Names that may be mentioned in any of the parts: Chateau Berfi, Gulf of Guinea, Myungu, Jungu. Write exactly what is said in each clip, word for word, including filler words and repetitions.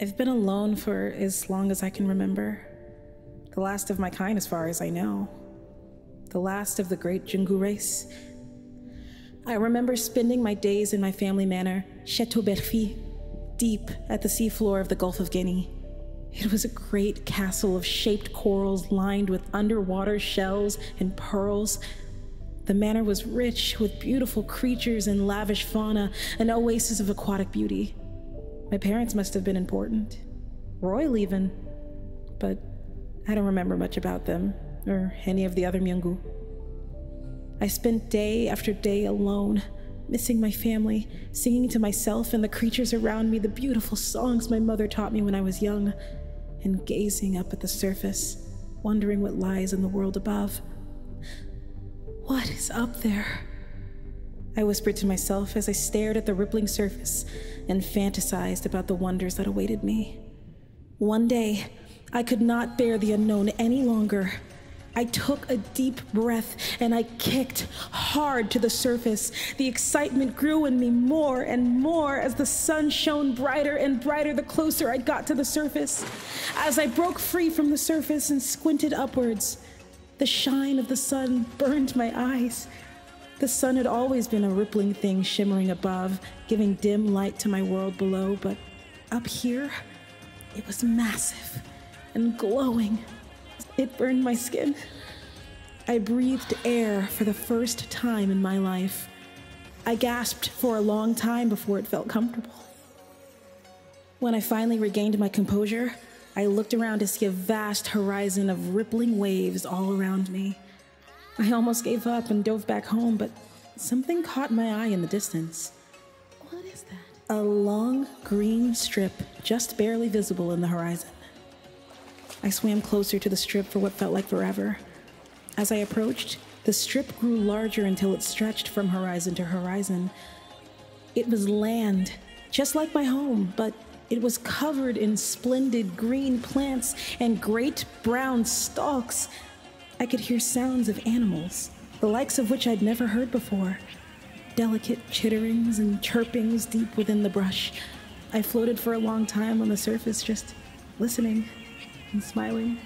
I've been alone for as long as I can remember. The last of my kind, as far as I know. The last of the great Jungu race. I remember spending my days in my family manor, Chateau Berfi, deep at the seafloor of the Gulf of Guinea. It was a great castle of shaped corals lined with underwater shells and pearls. The manor was rich with beautiful creatures and lavish fauna, an oasis of aquatic beauty. My parents must have been important, royal even, but I don't remember much about them or any of the other Myungu. I spent day after day alone, missing my family, singing to myself and the creatures around me the beautiful songs my mother taught me when I was young, and gazing up at the surface, wondering what lies in the world above. What is up there? I whispered to myself as I stared at the rippling surface and fantasized about the wonders that awaited me. One day, I could not bear the unknown any longer. I took a deep breath and I kicked hard to the surface. The excitement grew in me more and more as the sun shone brighter and brighter the closer I got to the surface. As I broke free from the surface and squinted upwards, the shine of the sun burned my eyes. The sun had always been a rippling thing shimmering above, giving dim light to my world below, but up here, it was massive and glowing. It burned my skin. I breathed air for the first time in my life. I gasped for a long time before it felt comfortable. When I finally regained my composure, I looked around to see a vast horizon of rippling waves all around me. I almost gave up and dove back home, but something caught my eye in the distance. What is that? A long green strip, just barely visible in the horizon. I swam closer to the strip for what felt like forever. As I approached, the strip grew larger until it stretched from horizon to horizon. It was land, just like my home, but it was covered in splendid green plants and great brown stalks. I could hear sounds of animals, the likes of which I'd never heard before. Delicate chitterings and chirpings deep within the brush. I floated for a long time on the surface, just listening and smiling.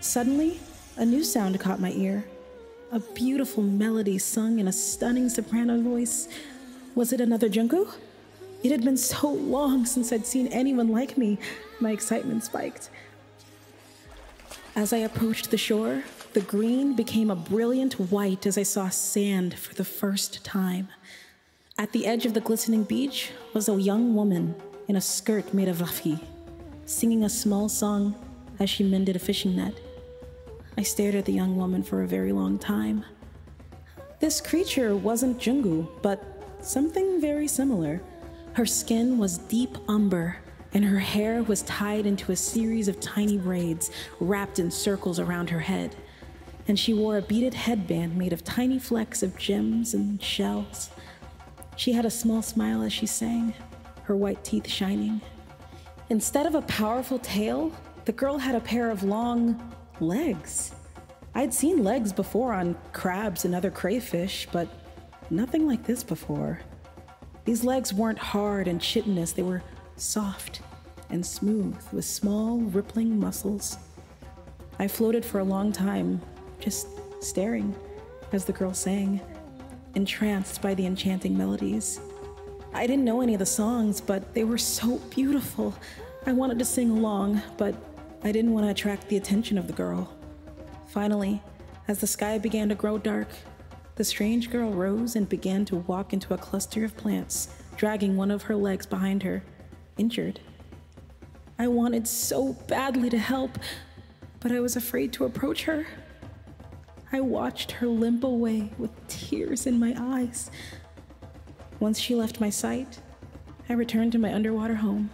Suddenly, a new sound caught my ear. A beautiful melody sung in a stunning soprano voice. Was it another Jungu? It had been so long since I'd seen anyone like me. My excitement spiked. As I approached the shore, the green became a brilliant white as I saw sand for the first time. At the edge of the glistening beach was a young woman in a skirt made of rafi, singing a small song as she mended a fishing net. I stared at the young woman for a very long time. This creature wasn't Jungu, but something very similar. Her skin was deep umber, and her hair was tied into a series of tiny braids wrapped in circles around her head. And she wore a beaded headband made of tiny flecks of gems and shells. She had a small smile as she sang, her white teeth shining. Instead of a powerful tail, the girl had a pair of long legs. I'd seen legs before on crabs and other crayfish, but nothing like this before. These legs weren't hard and chitinous, they were soft and smooth with small rippling muscles. I floated for a long time, just staring as the girl sang, entranced by the enchanting melodies. I didn't know any of the songs, but they were so beautiful. I wanted to sing along, but I didn't want to attract the attention of the girl. Finally, as the sky began to grow dark, the strange girl rose and began to walk into a cluster of plants, dragging one of her legs behind her. Injured. I wanted so badly to help, but I was afraid to approach her. I watched her limp away with tears in my eyes. Once she left my sight, I returned to my underwater home.